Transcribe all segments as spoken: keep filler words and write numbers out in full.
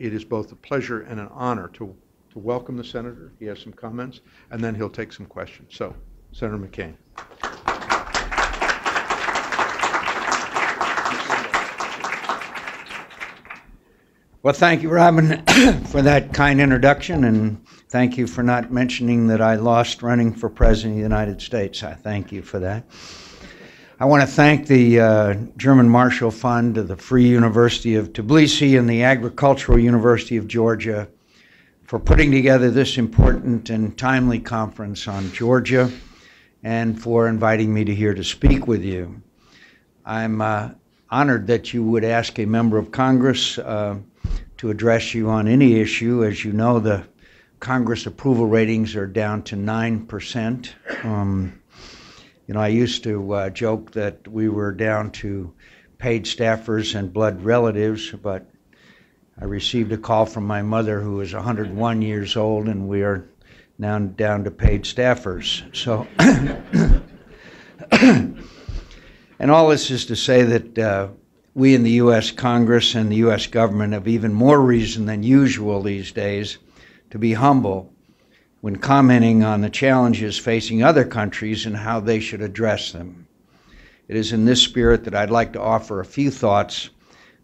it is both a pleasure and an honor to, to welcome the senator. He has some comments, and then he'll take some questions. So, Senator McCain. Well, thank you, Robin, for that kind introduction, and thank you for not mentioning that I lost running for President of the United States. I thank you for that. I want to thank the uh, German Marshall Fund of the Free University of Tbilisi and the Agricultural University of Georgia for putting together this important and timely conference on Georgia and for inviting me to here to speak with you. I'm uh, honored that you would ask a member of Congress uh, to address you on any issue. As you know, the Congress approval ratings are down to nine percent. Um, You know, I used to uh, joke that we were down to paid staffers and blood relatives, but I received a call from my mother, who is one hundred one years old, and we are now down to paid staffers. So, and all this is to say that uh, we in the U S Congress and the U S government have even more reason than usual these days to be humble when commenting on the challenges facing other countries and how they should address them. It is in this spirit that I'd like to offer a few thoughts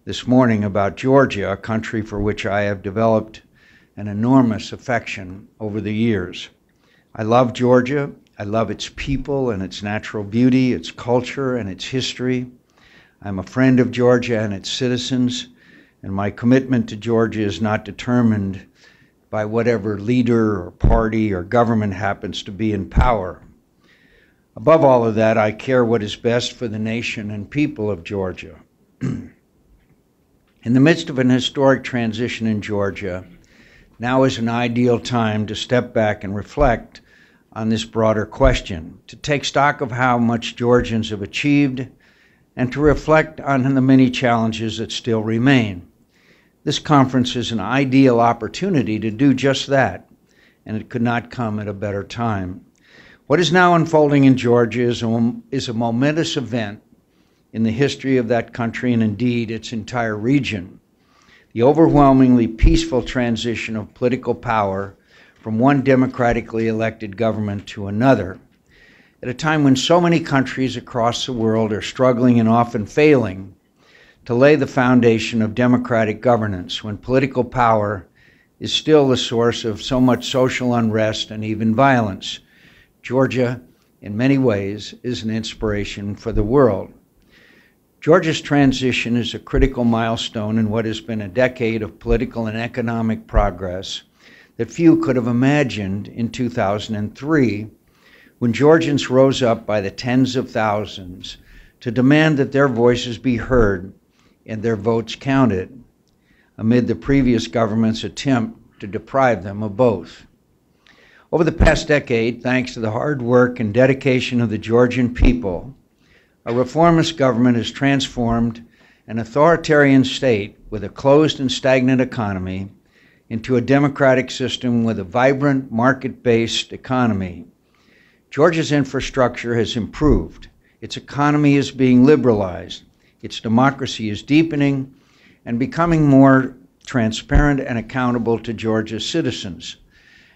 this morning about Georgia, a country for which I have developed an enormous affection over the years. I love Georgia. I love its people and its natural beauty, its culture and its history. I'm a friend of Georgia and its citizens, and my commitment to Georgia is not determined by whatever leader or party or government happens to be in power. Above all of that, I care what is best for the nation and people of Georgia. In the midst of an historic transition in Georgia, now is an ideal time to step back and reflect on this broader question, to take stock of how much Georgians have achieved, and to reflect on the many challenges that still remain. This conference is an ideal opportunity to do just that, and it could not come at a better time. What is now unfolding in Georgia is a, is a momentous event in the history of that country and indeed its entire region. The overwhelmingly peaceful transition of political power from one democratically elected government to another, at a time when so many countries across the world are struggling and often failing to lay the foundation of democratic governance, when political power is still the source of so much social unrest and even violence. Georgia, in many ways, is an inspiration for the world. Georgia's transition is a critical milestone in what has been a decade of political and economic progress that few could have imagined in two thousand three, when Georgians rose up by the tens of thousands to demand that their voices be heard and their votes counted, amid the previous government's attempt to deprive them of both. Over the past decade, thanks to the hard work and dedication of the Georgian people, a reformist government has transformed an authoritarian state with a closed and stagnant economy into a democratic system with a vibrant, market-based economy. Georgia's infrastructure has improved. Its economy is being liberalized. Its democracy is deepening and becoming more transparent and accountable to Georgia's citizens.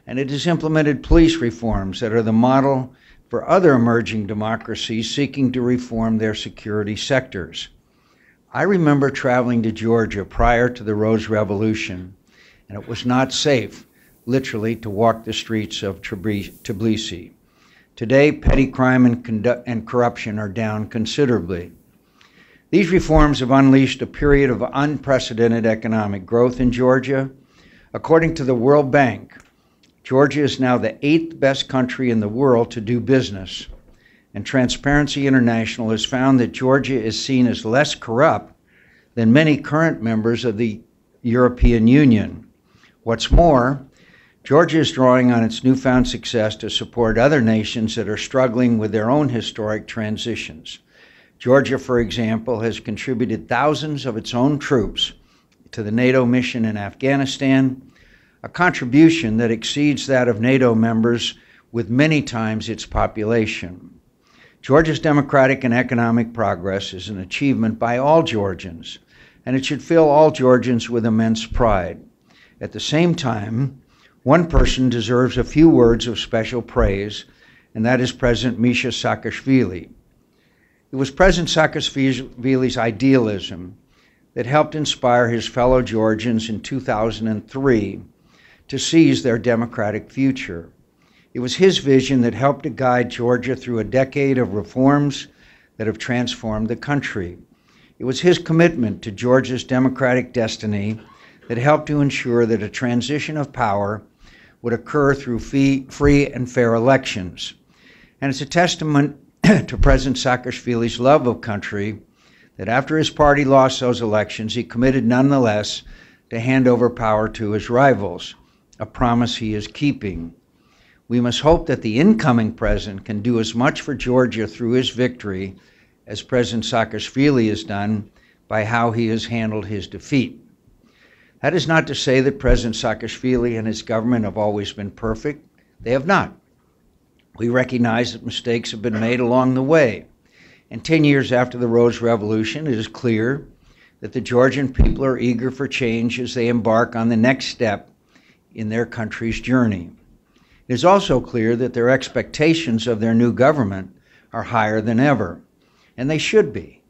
And it has implemented police reforms that are the model for other emerging democracies seeking to reform their security sectors. I remember traveling to Georgia prior to the Rose Revolution, and it was not safe, literally, to walk the streets of Tbilisi. Today, petty crime and, and corruption are down considerably. These reforms have unleashed a period of unprecedented economic growth in Georgia. According to the World Bank, Georgia is now the eighth best country in the world to do business, and Transparency International has found that Georgia is seen as less corrupt than many current members of the European Union. What's more, Georgia is drawing on its newfound success to support other nations that are struggling with their own historic transitions. Georgia, for example, has contributed thousands of its own troops to the NATO mission in Afghanistan, a contribution that exceeds that of NATO members with many times its population. Georgia's democratic and economic progress is an achievement by all Georgians, and it should fill all Georgians with immense pride. At the same time, one person deserves a few words of special praise, and that is President Misha Saakashvili. It was President Saakashvili's idealism that helped inspire his fellow Georgians in two thousand three to seize their democratic future. It was his vision that helped to guide Georgia through a decade of reforms that have transformed the country. It was his commitment to Georgia's democratic destiny that helped to ensure that a transition of power would occur through free and fair elections. And it's a testament to President Saakashvili's love of country that after his party lost those elections, he committed nonetheless to hand over power to his rivals, a promise he is keeping. We must hope that the incoming president can do as much for Georgia through his victory as President Saakashvili has done by how he has handled his defeat. That is not to say that President Saakashvili and his government have always been perfect. They have not. We recognize that mistakes have been made along the way. And ten years after the Rose Revolution, it is clear that the Georgian people are eager for change as they embark on the next step in their country's journey. It is also clear that their expectations of their new government are higher than ever, and they should be.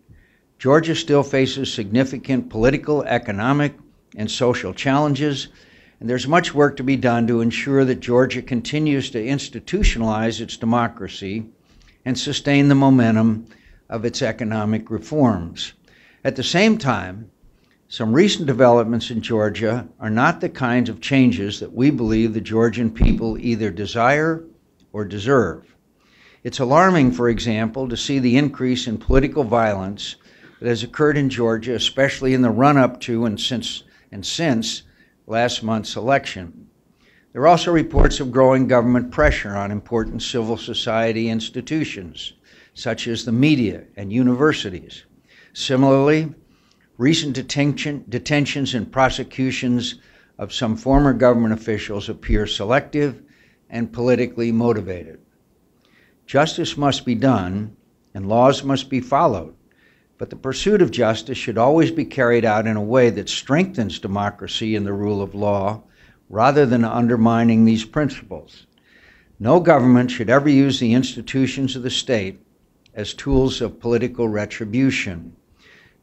Georgia still faces significant political, economic, and social challenges, and there's much work to be done to ensure that Georgia continues to institutionalize its democracy and sustain the momentum of its economic reforms. At the same time, some recent developments in Georgia are not the kinds of changes that we believe the Georgian people either desire or deserve. It's alarming, for example, to see the increase in political violence that has occurred in Georgia, especially in the run-up to and since and since last month's election. There are also reports of growing government pressure on important civil society institutions, such as the media and universities. Similarly, recent detention, detentions and prosecutions of some former government officials appear selective and politically motivated. Justice must be done, and laws must be followed, but the pursuit of justice should always be carried out in a way that strengthens democracy and the rule of law, rather than undermining these principles. No government should ever use the institutions of the state as tools of political retribution.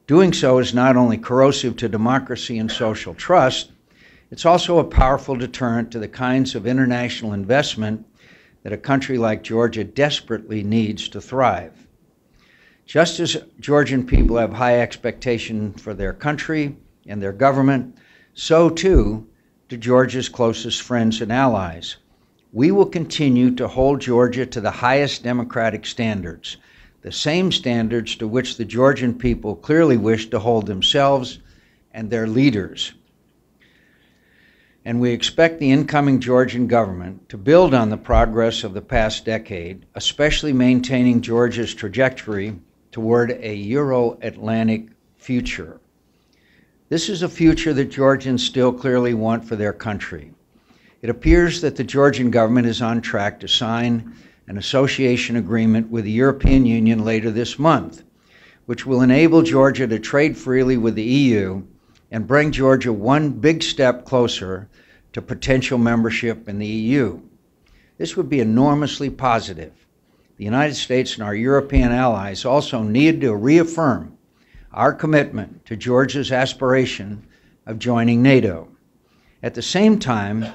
Doing so is not only corrosive to democracy and social trust, it's also a powerful deterrent to the kinds of international investment that a country like Georgia desperately needs to thrive. Just as Georgian people have high expectations for their country and their government, so too to Georgia's closest friends and allies. We will continue to hold Georgia to the highest democratic standards, the same standards to which the Georgian people clearly wish to hold themselves and their leaders. And we expect the incoming Georgian government to build on the progress of the past decade, especially maintaining Georgia's trajectory toward a Euro-Atlantic future. This is a future that Georgians still clearly want for their country. It appears that the Georgian government is on track to sign an association agreement with the European Union later this month, which will enable Georgia to trade freely with the E U and bring Georgia one big step closer to potential membership in the E U. This would be enormously positive. The United States and our European allies also need to reaffirm our commitment to Georgia's aspiration of joining NATO. At the same time,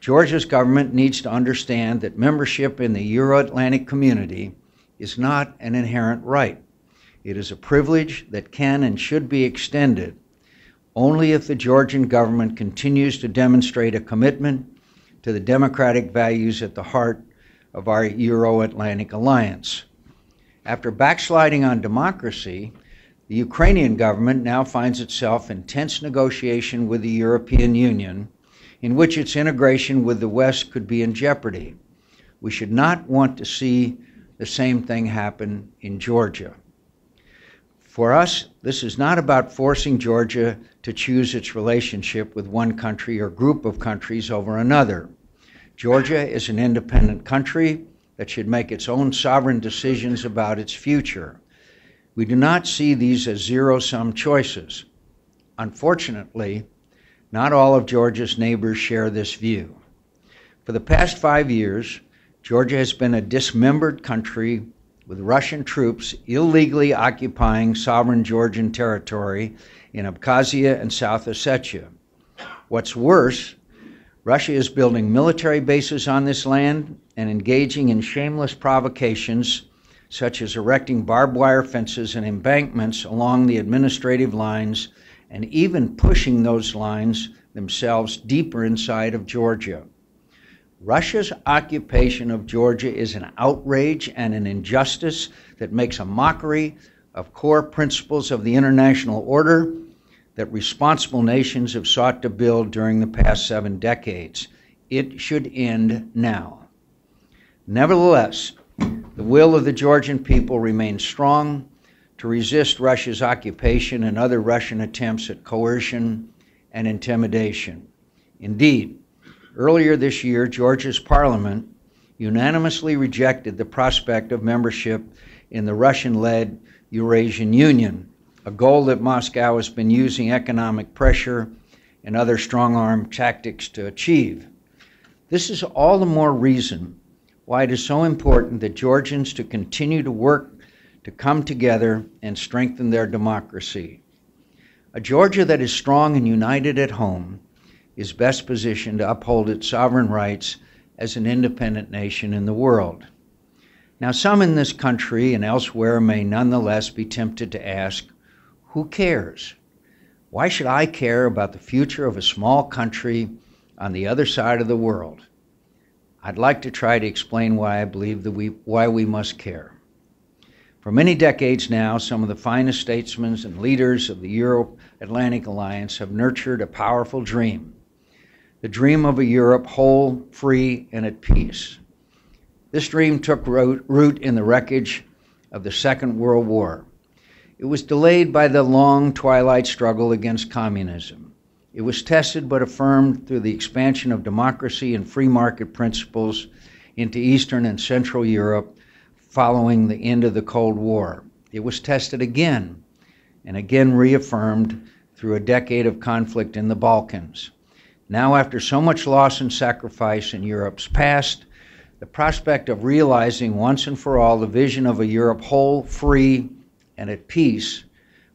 Georgia's government needs to understand that membership in the Euro-Atlantic community is not an inherent right. It is a privilege that can and should be extended only if the Georgian government continues to demonstrate a commitment to the democratic values at the heart of our Euro-Atlantic alliance. After backsliding on democracy, the Ukrainian government now finds itself in tense negotiation with the European Union, in which its integration with the West could be in jeopardy. We should not want to see the same thing happen in Georgia. For us, this is not about forcing Georgia to choose its relationship with one country or group of countries over another. Georgia is an independent country that should make its own sovereign decisions about its future. We do not see these as zero-sum choices. Unfortunately, Not all of Georgia's neighbors share this view. For the past five years, Georgia has been a dismembered country with Russian troops illegally occupying sovereign Georgian territory in Abkhazia and South Ossetia. What's worse, Russia is building military bases on this land and engaging in shameless provocations such as erecting barbed wire fences and embankments along the administrative lines and even pushing those lines themselves deeper inside of Georgia. Russia's occupation of Georgia is an outrage and an injustice that makes a mockery of core principles of the international order that responsible nations have sought to build during the past seven decades. It should end now. Nevertheless, the will of the Georgian people remains strong to resist Russia's occupation and other Russian attempts at coercion and intimidation. Indeed, earlier this year, Georgia's parliament unanimously rejected the prospect of membership in the Russian-led Eurasian Union, a goal that Moscow has been using economic pressure and other strong-arm tactics to achieve. This is all the more reason why it is so important that Georgians to continue to work to come together and strengthen their democracy. A Georgia that is strong and united at home is best positioned to uphold its sovereign rights as an independent nation in the world. Now, some in this country and elsewhere may nonetheless be tempted to ask, who cares? Why should I care about the future of a small country on the other side of the world? I'd like to try to explain why I believe that we, why we must care. For many decades now, some of the finest statesmen and leaders of the Euro-Atlantic alliance have nurtured a powerful dream, the dream of a Europe whole, free, and at peace. This dream took root in the wreckage of the Second World War. It was delayed by the long twilight struggle against communism. It was tested but affirmed through the expansion of democracy and free market principles into Eastern and Central Europe following the end of the Cold War. It was tested again and again reaffirmed through a decade of conflict in the Balkans. Now, after so much loss and sacrifice in Europe's past, the prospect of realizing once and for all the vision of a Europe whole, free, and at peace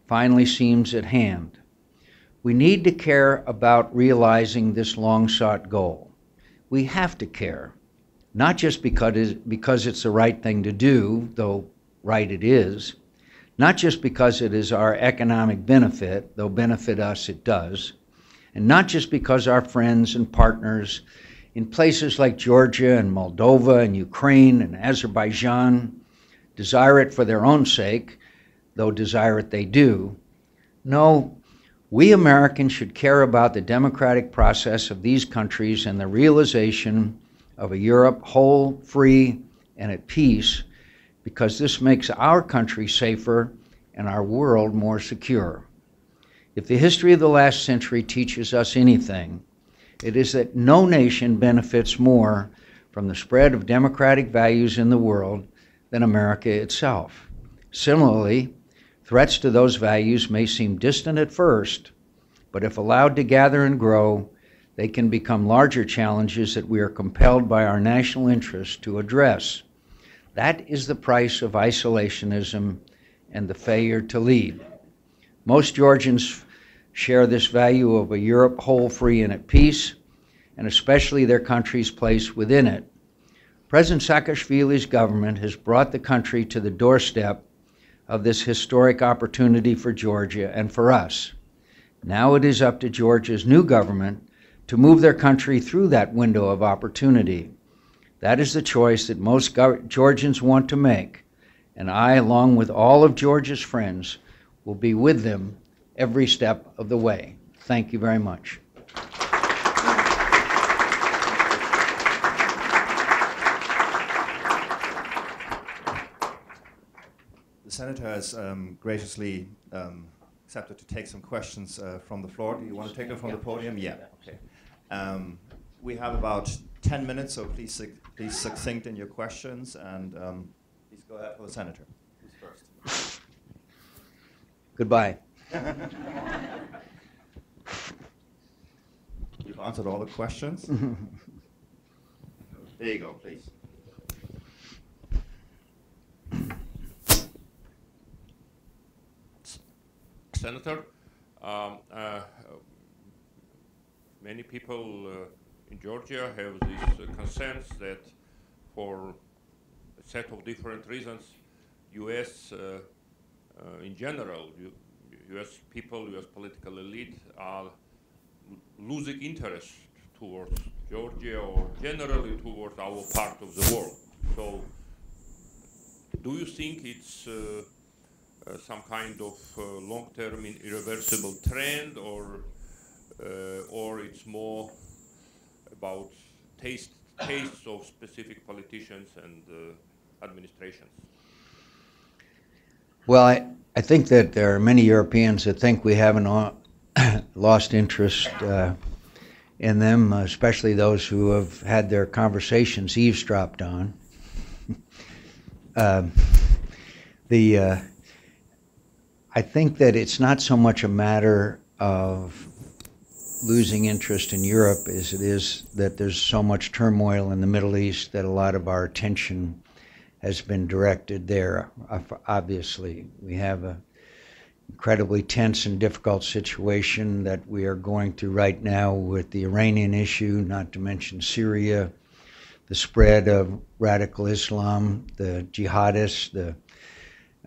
finally seems at hand. We need to care about realizing this long-sought goal. We have to care, not just because it's the right thing to do, though right it is, not just because it is our economic benefit, though benefit us it does, and not just because our friends and partners in places like Georgia and Moldova and Ukraine and Azerbaijan desire it for their own sake, though desire it they do. No, we Americans should care about the democratic process of these countries and the realization of a Europe whole, free, and at peace, because this makes our country safer and our world more secure. If the history of the last century teaches us anything, it is that no nation benefits more from the spread of democratic values in the world than America itself. Similarly, threats to those values may seem distant at first, but if allowed to gather and grow, they can become larger challenges that we are compelled by our national interest to address. That is the price of isolationism and the failure to lead. Most Georgians share this value of a Europe whole, free, and at peace, and especially their country's place within it. President Saakashvili's government has brought the country to the doorstep of this historic opportunity for Georgia and for us. Now it is up to Georgia's new government to move their country through that window of opportunity. That is the choice that most Georgians want to make, and I, along with all of Georgia's friends, will be with them every step of the way. Thank you very much. The Senator has um, graciously um, accepted to take some questions uh, from the floor. Do you want to take them from yeah. the podium? Yeah. Okay. Um, we have about ten minutes, so please, suc please succinct in your questions, and um, please go ahead for the Senator. Who's first? Goodbye. answered all the questions. There you go, please. Senator, um, uh, many people uh, in Georgia have these uh, concerns that for a set of different reasons, U S uh, uh, in general, U S people, U S political elite are losing interest towards Georgia or generally towards our part of the world. So do you think it's uh, Uh, some kind of uh, long-term irreversible trend, or uh, or it's more about taste tastes of specific politicians and uh, administrations? Well, I, I think that there are many Europeans that think we haven't lost interest uh, in them, especially those who have had their conversations eavesdropped on. uh, the uh, I think that it's not so much a matter of losing interest in Europe as it is that there's so much turmoil in the Middle East that a lot of our attention has been directed there. Obviously, we have an incredibly tense and difficult situation that we are going through right now with the Iranian issue, not to mention Syria, the spread of radical Islam, the jihadists, the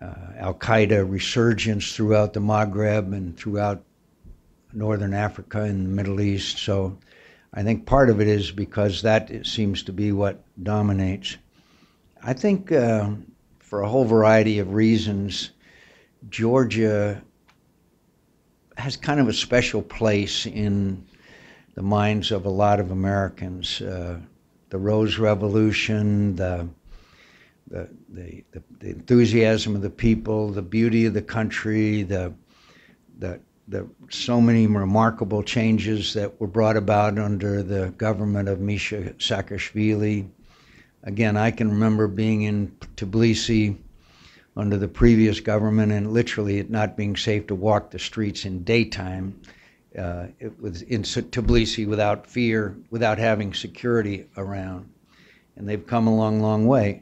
Uh, Al-Qaeda resurgence throughout the Maghreb and throughout northern Africa and the Middle East. So I think part of it is because that it seems to be what dominates. I think uh, for a whole variety of reasons, Georgia has kind of a special place in the minds of a lot of Americans. Uh, the Rose Revolution, the The, the, the enthusiasm of the people, the beauty of the country, the, the, the so many remarkable changes that were brought about under the government of Misha Saakashvili. Again, I can remember being in Tbilisi under the previous government and literally it not being safe to walk the streets in daytime. Uh, it was in Tbilisi without fear, without having security around. And they've come a long, long way.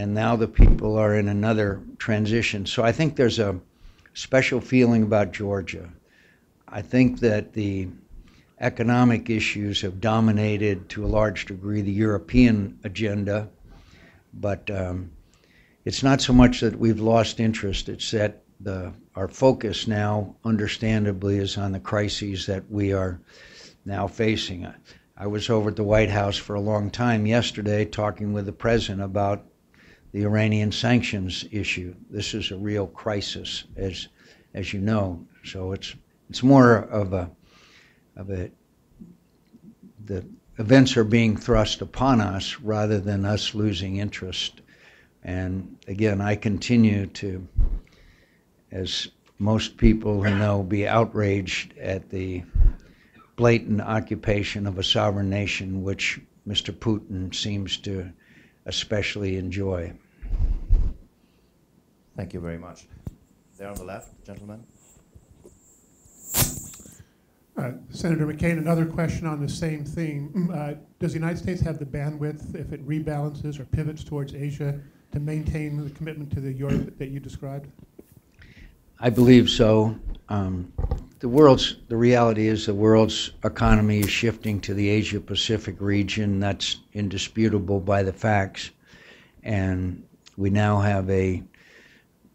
And now the people are in another transition. So I think there's a special feeling about Georgia. I think that the economic issues have dominated to a large degree the European agenda, but um, it's not so much that we've lost interest, it's that the, our focus now, understandably, is on the crises that we are now facing. I, I was over at the White House for a long time yesterday talking with the president about the Iranian sanctions issue. This is a real crisis, as as you know. So it's it's more of a of a the events are being thrust upon us rather than us losing interest. And again, I continue to, as most people who know, be outraged at the blatant occupation of a sovereign nation, which Mister Putin seems to especially enjoy. Thank you very much. There on the left, gentlemen. Uh, Senator McCain, another question on the same theme. Uh, does the United States have the bandwidth, if it rebalances or pivots towards Asia, to maintain the commitment to the Europe that you described? I believe so. Um, the world's, the reality is the world's economy is shifting to the Asia-Pacific region. That's indisputable by the facts. And we now have a,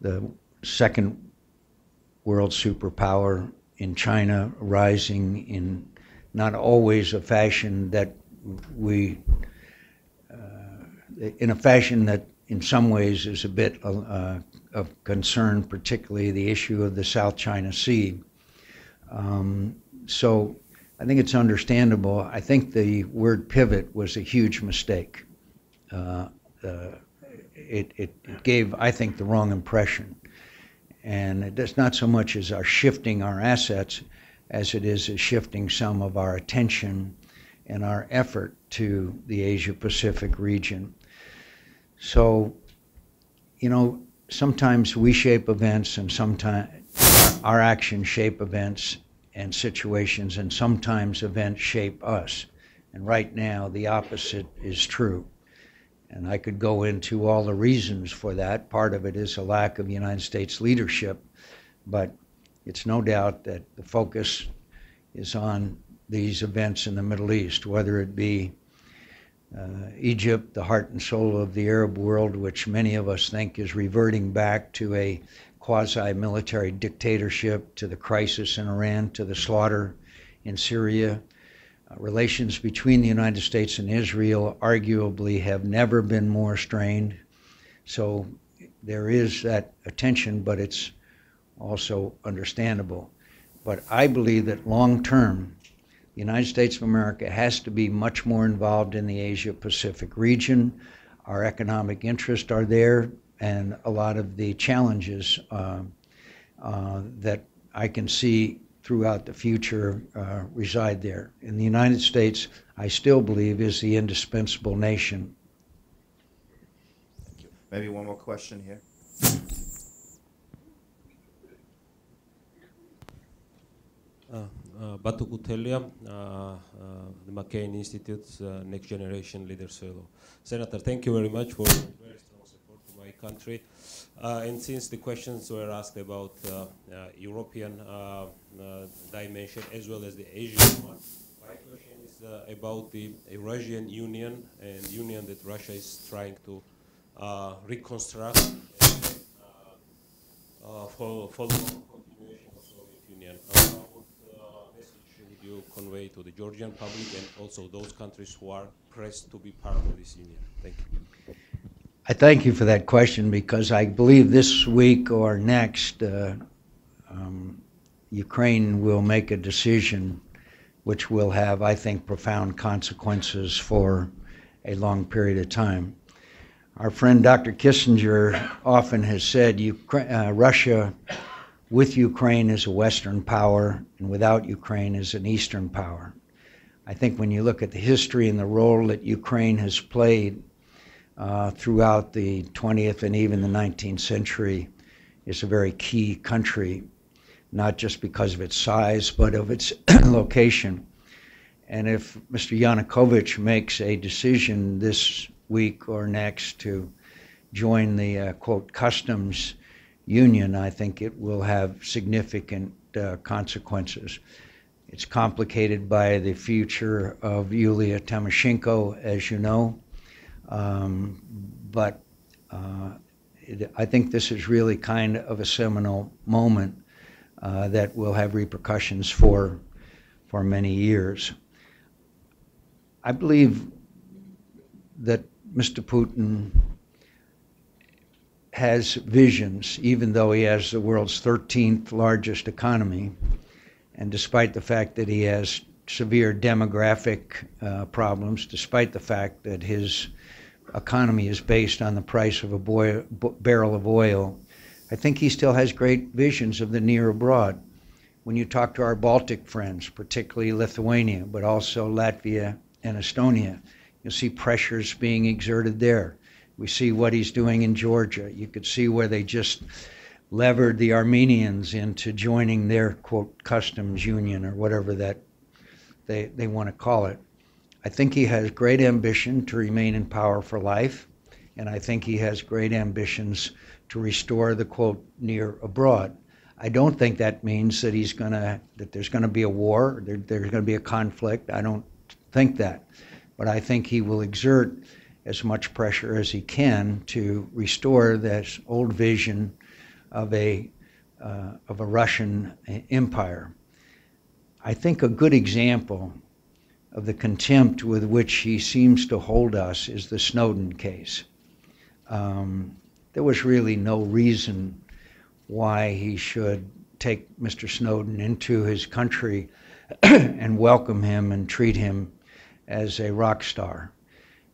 the second world superpower in China rising in not always a fashion that we, uh, in a fashion that in some ways is a bit uh, of concern, particularly the issue of the South China Sea. Um, so I think it's understandable. I think the word pivot was a huge mistake. Uh, uh, it, it gave, I think, the wrong impression. And it's not so much as our shifting our assets as it is as shifting some of our attention and our effort to the Asia-Pacific region. So, you know, sometimes we shape events and sometimes our actions shape events, and situations, and sometimes events shape us. And right now, the opposite is true. And I could go into all the reasons for that. Part of it is a lack of United States leadership, but it's no doubt that the focus is on these events in the Middle East, whether it be uh, Egypt, the heart and soul of the Arab world, which many of us think is reverting back to a quasi-military dictatorship, to the crisis in Iran, to the slaughter in Syria. Uh, relations between the United States and Israel arguably have never been more strained. So there is that attention, but it's also understandable. But I believe that long term, the United States of America has to be much more involved in the Asia-Pacific region. Our economic interests are there, and a lot of the challenges uh, uh, that I can see throughout the future uh, reside there. And the United States, I still believe, is the indispensable nation. Thank you. Maybe one more question here. Uh, uh, Batuk Utelia, uh, uh, the McCain Institute's uh, Next Generation Leaders Fellow. Senator, thank you very much for very strong support to my country. Uh, and since the questions were asked about uh, uh, European uh, uh, dimension as well as the Asian one, my question is uh, about the Eurasian Union and union that Russia is trying to uh, reconstruct and, uh, uh, for, for the continuation of the Soviet Union. Uh, you convey to the Georgian public and also those countries who are pressed to be part of this union? Thank you. I thank you for that question, because I believe this week or next, uh, um, Ukraine will make a decision which will have, I think, profound consequences for a long period of time. Our friend Doctor Kissinger often has said Ukraine, uh, Russia with Ukraine is a Western power, and without Ukraine is an Eastern power. I think when you look at the history and the role that Ukraine has played uh, throughout the twentieth and even the nineteenth century, it's a very key country, not just because of its size, but of its location. And if Mister Yanukovych makes a decision this week or next to join the, uh, quote, customs union, I think it will have significant uh, consequences. It's complicated by the future of Yulia Tymoshenko, as you know, um, but uh, it, I think this is really kind of a seminal moment uh, that will have repercussions for, for many years. I believe that Mister Putin has visions, even though he has the world's thirteenth largest economy, and despite the fact that he has severe demographic uh, problems, despite the fact that his economy is based on the price of a boil, b barrel of oil, I think he still has great visions of the near abroad. When you talk to our Baltic friends, particularly Lithuania, but also Latvia and Estonia, you'll see pressures being exerted there. We see what he's doing in Georgia. You could see where they just levered the Armenians into joining their, quote, customs union, or whatever that they, they want to call it. I think he has great ambition to remain in power for life, and I think he has great ambitions to restore the, quote, near abroad. I don't think that means that he's gonna, that there's gonna be a war, there, there's gonna be a conflict. I don't think that. But I think he will exert as much pressure as he can to restore this old vision of a, uh, of a Russian empire. I think a good example of the contempt with which he seems to hold us is the Snowden case. Um, there was really no reason why he should take Mister Snowden into his country and welcome him and treat him as a rock star.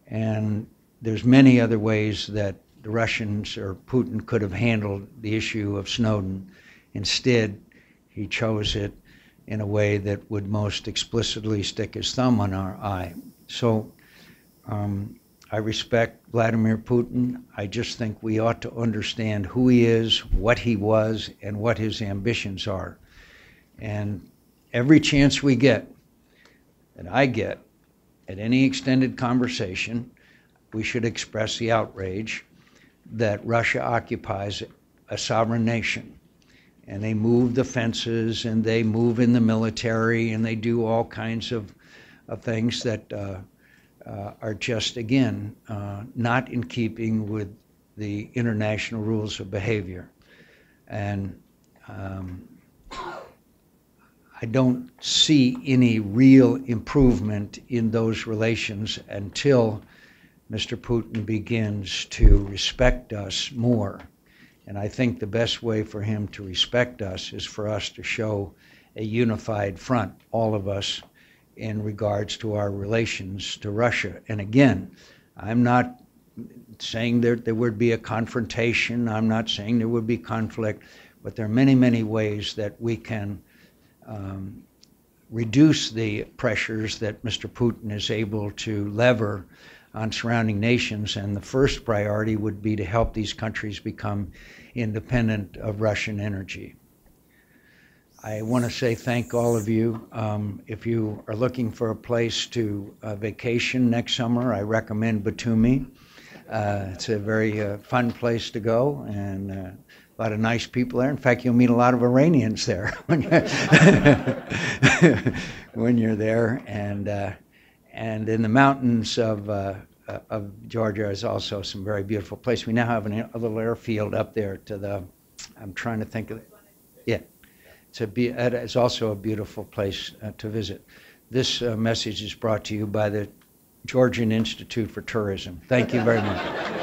And there's many other ways that the Russians or Putin could have handled the issue of Snowden. Instead, he chose it in a way that would most explicitly stick his thumb on our eye. So um, I respect Vladimir Putin. I just think we ought to understand who he is, what he was, and what his ambitions are. And every chance we get, that I get, at any extended conversation, we should express the outrage that Russia occupies a sovereign nation. And they move the fences, and they move in the military, and they do all kinds of, of things that uh, uh, are just, again, uh, not in keeping with the international rules of behavior. And um, I don't see any real improvement in those relations until Mister Putin begins to respect us more. And I think the best way for him to respect us is for us to show a unified front, all of us, in regards to our relations to Russia. And again, I'm not saying that there would be a confrontation. I'm not saying there would be conflict. But there are many, many ways that we can um, reduce the pressures that Mister Putin is able to lever on surrounding nations, and the first priority would be to help these countries become independent of Russian energy. I want to say thank all of you. Um, if you are looking for a place to uh, vacation next summer, I recommend Batumi. Uh, it's a very uh, fun place to go, and uh, a lot of nice people there. In fact, you'll meet a lot of Iranians there when you're, when you're there. And uh, And in the mountains of, uh, of Georgia is also some very beautiful place. We now have an, a little airfield up there to the, I'm trying to think of it. Yeah, it's, a be, it's also a beautiful place uh, to visit. This uh, message is brought to you by the Georgian Institute for Tourism. Thank you very much.